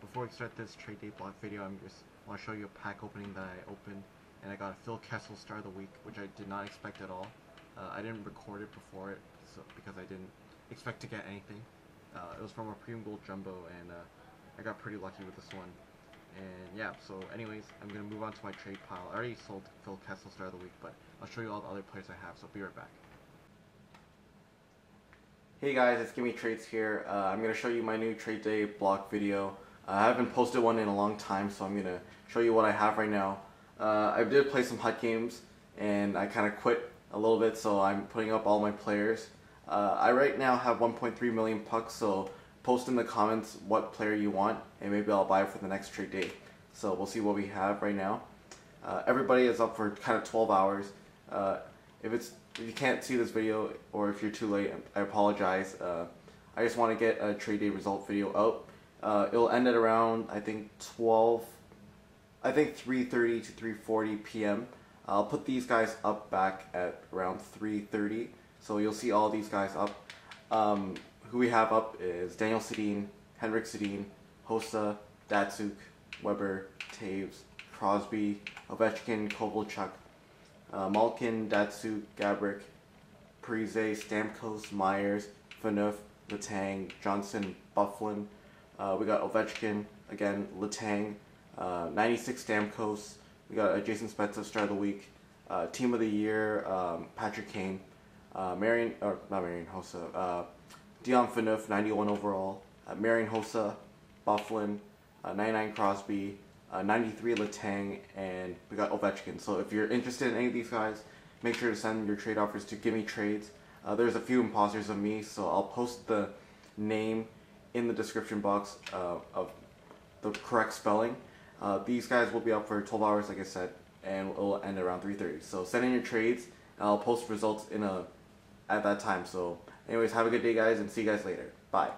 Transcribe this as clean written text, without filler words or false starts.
Before we start this trade day block video, I just want to show you a pack opening that I opened, and I got a Phil Kessel Star of the Week, which I did not expect at all. I didn't record it before it, so, because I didn't expect to get anything. It was from a Premium Gold Jumbo, and I got pretty lucky with this one. And yeah, so anyways, I'm going to move on to my trade pile. I already sold Phil Kessel Star of the Week, but I'll show you all the other players I have, so be right back. Hey guys, it's Gimme Trades here. I'm going to show you my new trade day block video. I haven't posted one in a long time, so I'm going to show you what I have right now. I did play some HUT games, and I kind of quit a little bit, so I'm putting up all my players. I right now have 1.3 million pucks, so post in the comments what player you want, and maybe I'll buy it for the next trade day. So we'll see what we have right now. Everybody is up for kind of 12 hours. If you can't see this video, or if you're too late, I apologize. I just want to get a trade day result video out. It'll end at around, I think, 3:30 to 3:40 p.m. I'll put these guys up back at around 3:30, so you'll see all these guys up. Who we have up is Daniel Sedin, Henrik Sedin, Hossa, Datsyuk, Weber, Taves, Crosby, Ovechkin, Kovalchuk, Malkin, Datsyuk, Gaborik, Parise, Stamkos, Myers, Phaneuf, Letang, Johnson, Bufflin. We got Ovechkin, again, Letang, 96 Stamkos. We got Jason Spezza, Star of the Week, Team of the Year, Patrick Kane, Dion Phaneuf, 91 overall, Marián Hossa, Bufflin, 99 Crosby, 93 Letang, and we got Ovechkin. So if you're interested in any of these guys, make sure to send your trade offers to Gimme Trades. There's a few imposters of me, so I'll post the name in the description box of the correct spelling. These guys will be up for 12 hours, like I said, and it'll end around 3:30. So send in your trades, and I'll post results at that time. So anyways, have a good day, guys, and see you guys later. Bye.